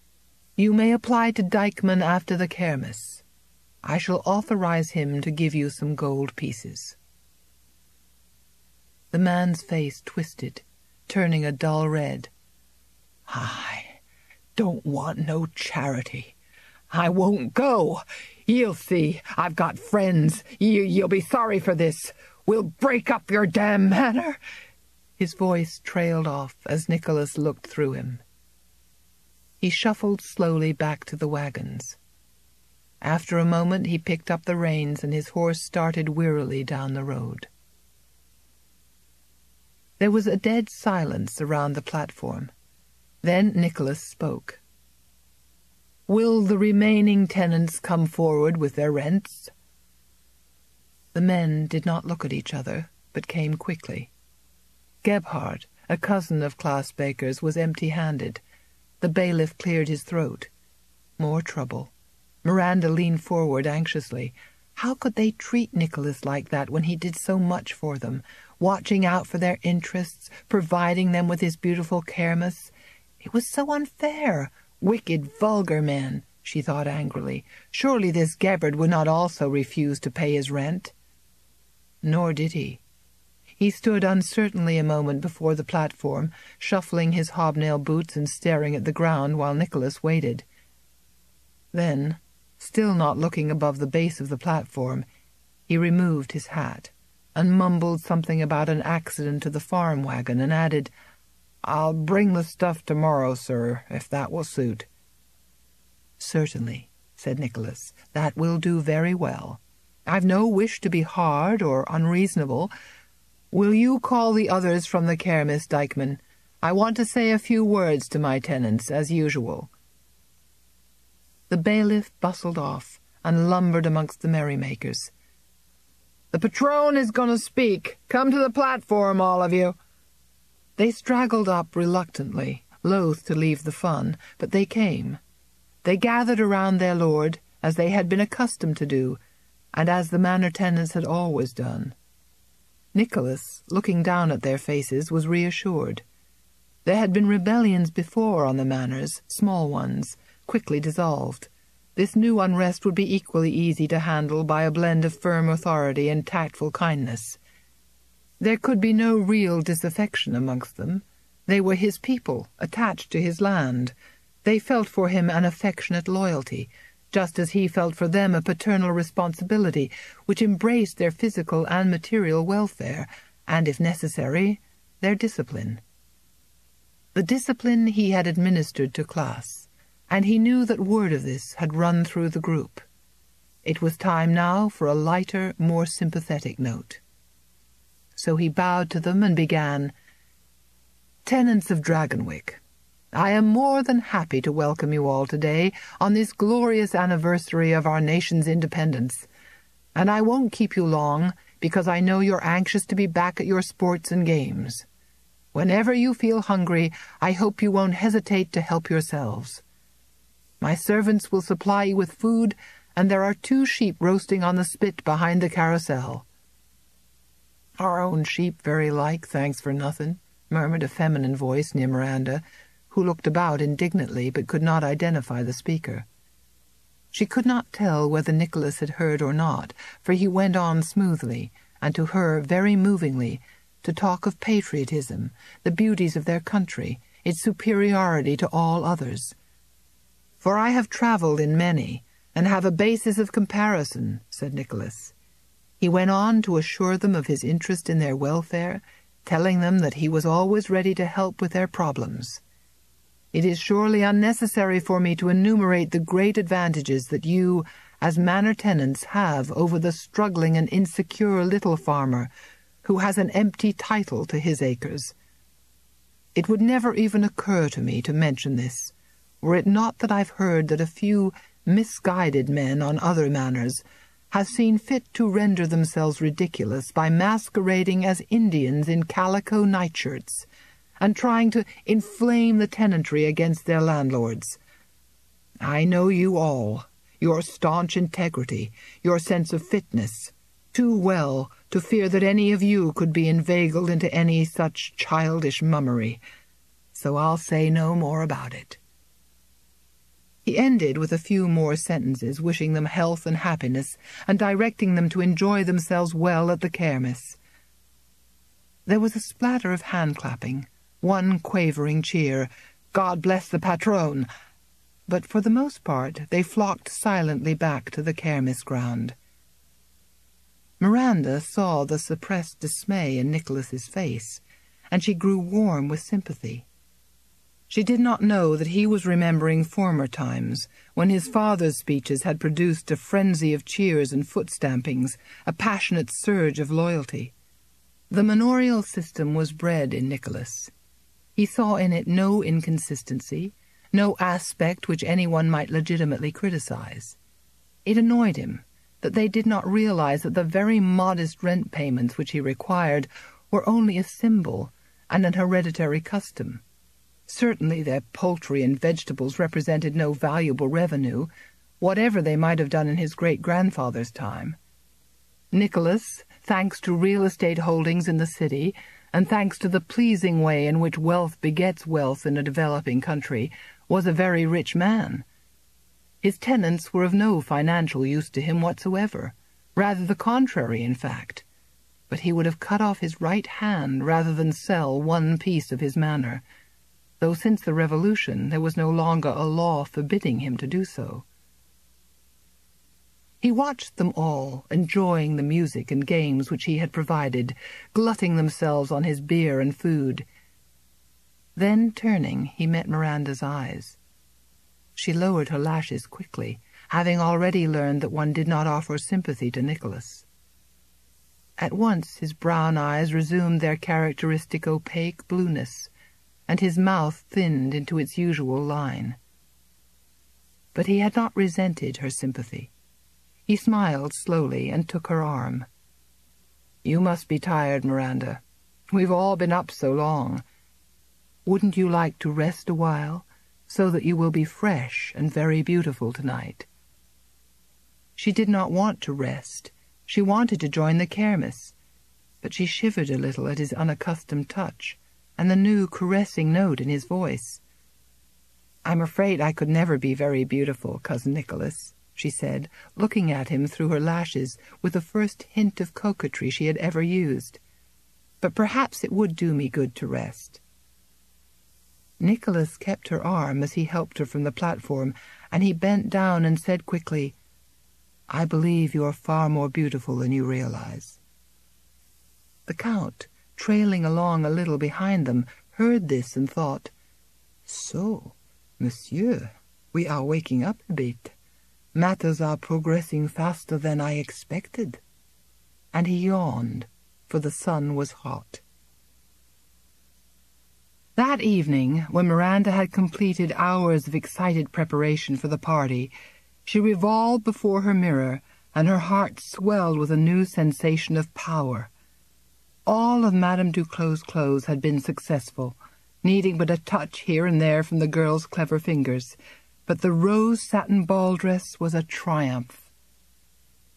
You may apply to Dykeman after the kermis. I shall authorize him to give you some gold pieces." The man's face twisted, turning a dull red. "I don't want no charity. I won't go. You'll see. I've got friends. You'll be sorry for this. We'll break up your damn manor." His voice trailed off as Nicholas looked through him. He shuffled slowly back to the wagons. After a moment he picked up the reins and his horse started wearily down the road. There was a dead silence around the platform. Then Nicholas spoke. "Will the remaining tenants come forward with their rents?" The men did not look at each other, but came quickly. Gebhard, a cousin of Klaas Baker's, was empty-handed. The bailiff cleared his throat. More trouble. Miranda leaned forward anxiously. How could they treat Nicholas like that when he did so much for them, watching out for their interests, providing them with his beautiful kermis? It was so unfair. Wicked, vulgar man, she thought angrily. Surely this Gebhard would not also refuse to pay his rent. Nor did he. He stood uncertainly a moment before the platform, shuffling his hobnail boots and staring at the ground while Nicholas waited. Then, still not looking above the base of the platform, he removed his hat and mumbled something about an accident to the farm wagon and added, "I'll bring the stuff tomorrow, sir, if that will suit." "Certainly," said Nicholas, "that will do very well. I've no wish to be hard or unreasonable. Will you call the others from the kermis, Dykeman? I want to say a few words to my tenants, as usual." The bailiff bustled off and lumbered amongst the merrymakers. "The patron is going to speak. Come to the platform, all of you." They straggled up reluctantly, loath to leave the fun, but they came. They gathered around their lord, as they had been accustomed to do, and as the manor tenants had always done. Nicholas, looking down at their faces, was reassured. There had been rebellions before on the manors, small ones, quickly dissolved. This new unrest would be equally easy to handle by a blend of firm authority and tactful kindness. There could be no real disaffection amongst them. They were his people, attached to his land. They felt for him an affectionate loyalty, just as he felt for them a paternal responsibility which embraced their physical and material welfare, and, if necessary, their discipline. The discipline he had administered to Klaas, and he knew that word of this had run through the group. It was time now for a lighter, more sympathetic note. So he bowed to them and began, "Tenants of Dragonwick, I am more than happy to welcome you all today on this glorious anniversary of our nation's independence, and I won't keep you long because I know you're anxious to be back at your sports and games. Whenever you feel hungry, I hope you won't hesitate to help yourselves. My servants will supply you with food, and there are 2 sheep roasting on the spit behind the carousel." "Our own sheep, very like, thanks for nothing," murmured a feminine voice near Miranda, who looked about indignantly but could not identify the speaker. She could not tell whether Nicholas had heard or not, for he went on smoothly, and to her very movingly, to talk of patriotism, the beauties of their country, its superiority to all others. "For I have travelled in many, and have a basis of comparison," said Nicholas. He went on to assure them of his interest in their welfare, telling them that he was always ready to help with their problems. "It is surely unnecessary for me to enumerate the great advantages that you, as manor tenants, have over the struggling and insecure little farmer who has an empty title to his acres. It would never even occur to me to mention this, were it not that I've heard that a few misguided men on other manners, has seen fit to render themselves ridiculous by masquerading as Indians in calico nightshirts, and trying to inflame the tenantry against their landlords. I know you all, your staunch integrity, your sense of fitness, too well to fear that any of you could be inveigled into any such childish mummery, so I'll say no more about it." He ended with a few more sentences, wishing them health and happiness, and directing them to enjoy themselves well at the kermiss. There was a splatter of hand-clapping, one quavering cheer, "God bless the patron!" but for the most part they flocked silently back to the kermiss ground. Miranda saw the suppressed dismay in Nicholas's face, and she grew warm with sympathy. She did not know that he was remembering former times, when his father's speeches had produced a frenzy of cheers and foot-stampings, a passionate surge of loyalty. The manorial system was bred in Nicholas. He saw in it no inconsistency, no aspect which anyone might legitimately criticize. It annoyed him that they did not realize that the very modest rent payments which he required were only a symbol and an hereditary custom. Certainly their poultry and vegetables represented no valuable revenue, whatever they might have done in his great-grandfather's time. Nicholas, thanks to real estate holdings in the city, and thanks to the pleasing way in which wealth begets wealth in a developing country, was a very rich man. His tenants were of no financial use to him whatsoever, rather the contrary, in fact. But he would have cut off his right hand rather than sell one piece of his manor, though since the Revolution there was no longer a law forbidding him to do so. He watched them all, enjoying the music and games which he had provided, glutting themselves on his beer and food. Then, turning, he met Miranda's eyes. She lowered her lashes quickly, having already learned that one did not offer sympathy to Nicholas. At once his brown eyes resumed their characteristic opaque blueness, and his mouth thinned into its usual line. But he had not resented her sympathy. He smiled slowly and took her arm. "You must be tired, Miranda. We've all been up so long. Wouldn't you like to rest a while, so that you will be fresh and very beautiful tonight?" She did not want to rest. She wanted to join the kermiss, but she shivered a little at his unaccustomed touch, and the new caressing note in his voice. "I'm afraid I could never be very beautiful, Cousin Nicholas," she said, looking at him through her lashes with the first hint of coquetry she had ever used. "But perhaps it would do me good to rest." Nicholas kept her arm as he helped her from the platform, and he bent down and said quickly, "I believe you are far more beautiful than you realize." The Count, trailing along a little behind them, heard this and thought, "So, monsieur, we are waking up a bit. Matters are progressing faster than I expected." And he yawned, for the sun was hot. That evening, when Miranda had completed hours of excited preparation for the party, she revolved before her mirror, and her heart swelled with a new sensation of power. All of Madame Duclos' clothes had been successful, needing but a touch here and there from the girl's clever fingers, but the rose satin ball dress was a triumph.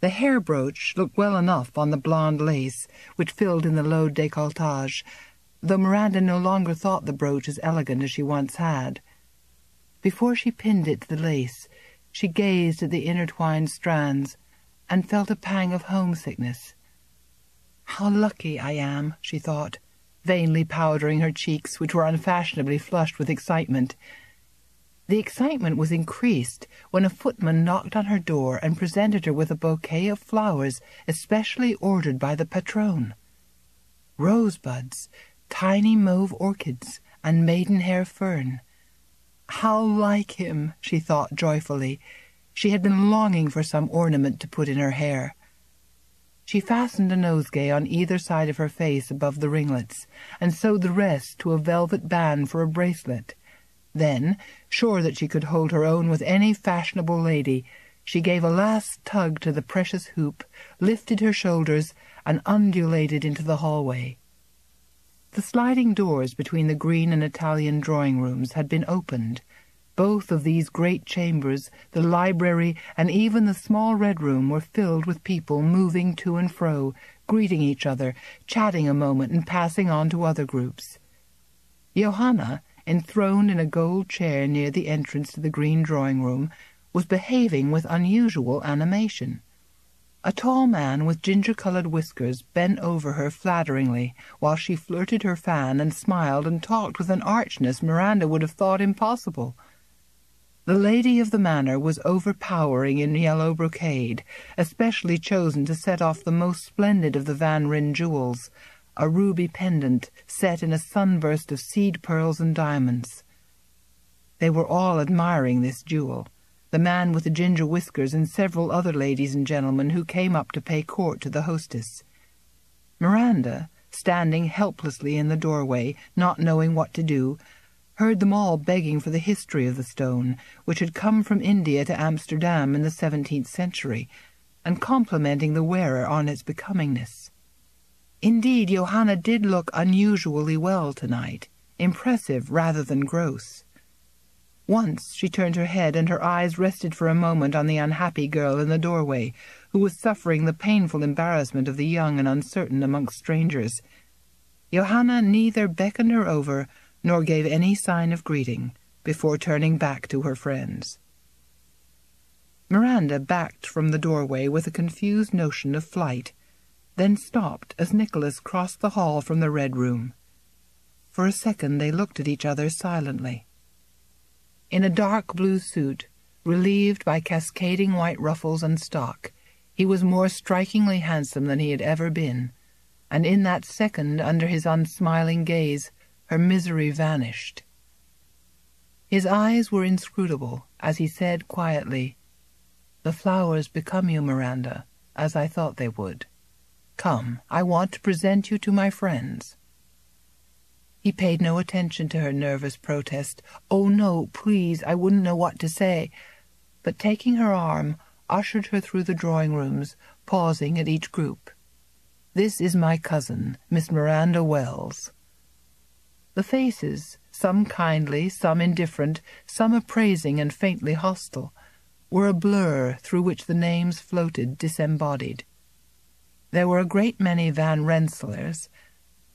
The hair brooch looked well enough on the blonde lace, which filled in the low décolletage, though Miranda no longer thought the brooch as elegant as she once had. Before she pinned it to the lace, she gazed at the intertwined strands, and felt a pang of homesickness. "How lucky I am," she thought, vainly powdering her cheeks, which were unfashionably flushed with excitement. The excitement was increased when a footman knocked on her door and presented her with a bouquet of flowers especially ordered by the patron. Rosebuds, tiny mauve orchids, and maidenhair fern. How like him, she thought joyfully. She had been longing for some ornament to put in her hair. She fastened a nosegay on either side of her face above the ringlets, and sewed the rest to a velvet band for a bracelet. Then, sure that she could hold her own with any fashionable lady, she gave a last tug to the precious hoop, lifted her shoulders, and undulated into the hallway. The sliding doors between the green and Italian drawing-rooms had been opened. Both of these great chambers, the library, and even the small red room were filled with people moving to and fro, greeting each other, chatting a moment, and passing on to other groups. Johanna, enthroned in a gold chair near the entrance to the green drawing-room, was behaving with unusual animation. A tall man with ginger-coloured whiskers bent over her flatteringly, while she flirted her fan and smiled and talked with an archness Miranda would have thought impossible. The lady of the manor was overpowering in yellow brocade, especially chosen to set off the most splendid of the Van Ryn jewels, a ruby pendant set in a sunburst of seed-pearls and diamonds. They were all admiring this jewel. The man with the ginger whiskers and several other ladies and gentlemen who came up to pay court to the hostess. Miranda, standing helplessly in the doorway, not knowing what to do, heard them all begging for the history of the stone, which had come from India to Amsterdam in the 17th century, and complimenting the wearer on its becomingness. Indeed, Johanna did look unusually well tonight, impressive rather than gross. Once she turned her head, and her eyes rested for a moment on the unhappy girl in the doorway, who was suffering the painful embarrassment of the young and uncertain amongst strangers. Johanna neither beckoned her over, nor gave any sign of greeting, before turning back to her friends. Miranda backed from the doorway with a confused notion of flight, then stopped as Nicholas crossed the hall from the red room. For a second they looked at each other silently. In a dark blue suit, relieved by cascading white ruffles and stock, he was more strikingly handsome than he had ever been, and in that second, under his unsmiling gaze, her misery vanished. His eyes were inscrutable, as he said quietly, "The flowers become you, Miranda, as I thought they would. Come, I want to present you to my friends." He paid no attention to her nervous protest. "Oh, no, please, I wouldn't know what to say," but taking her arm, ushered her through the drawing-rooms, pausing at each group. "This is my cousin, Miss Miranda Wells." The faces, some kindly, some indifferent, some appraising and faintly hostile, were a blur through which the names floated disembodied. There were a great many Van Rensselaers,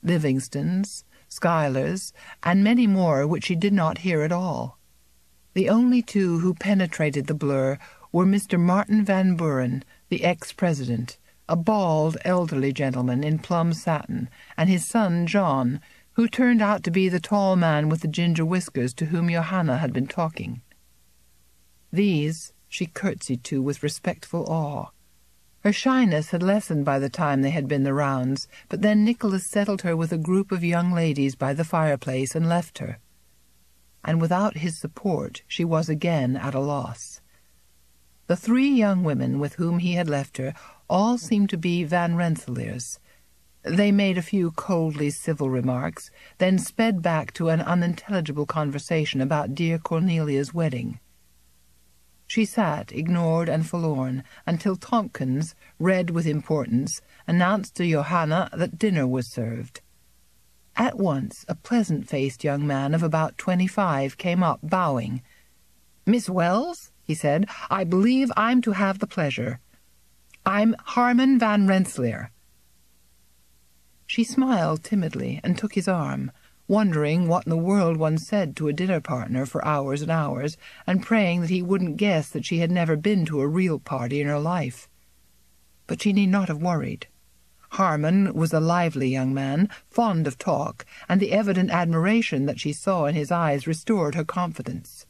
Livingstons, Schuylers, and many more which she did not hear at all. The only two who penetrated the blur were Mr. Martin Van Buren, the ex-president, a bald, elderly gentleman in plum satin, and his son John, who turned out to be the tall man with the ginger whiskers to whom Johanna had been talking. These she curtsied to with respectful awe. Her shyness had lessened by the time they had been the rounds, but then Nicholas settled her with a group of young ladies by the fireplace and left her. And without his support she was again at a loss. The three young women with whom he had left her all seemed to be Van Rensselaers. They made a few coldly civil remarks, then sped back to an unintelligible conversation about dear Cornelia's wedding. She sat, ignored and forlorn, until Tompkins, red with importance, announced to Johanna that dinner was served. At once a pleasant-faced young man of about 25 came up, bowing. "Miss Wells," he said, "I believe I'm to have the pleasure. I'm Harmon Van Rensselaer." She smiled timidly and took his arm, wondering what in the world one said to a dinner-partner for hours and hours, and praying that he wouldn't guess that she had never been to a real party in her life. But she need not have worried. Harmon was a lively young man, fond of talk, and the evident admiration that she saw in his eyes restored her confidence.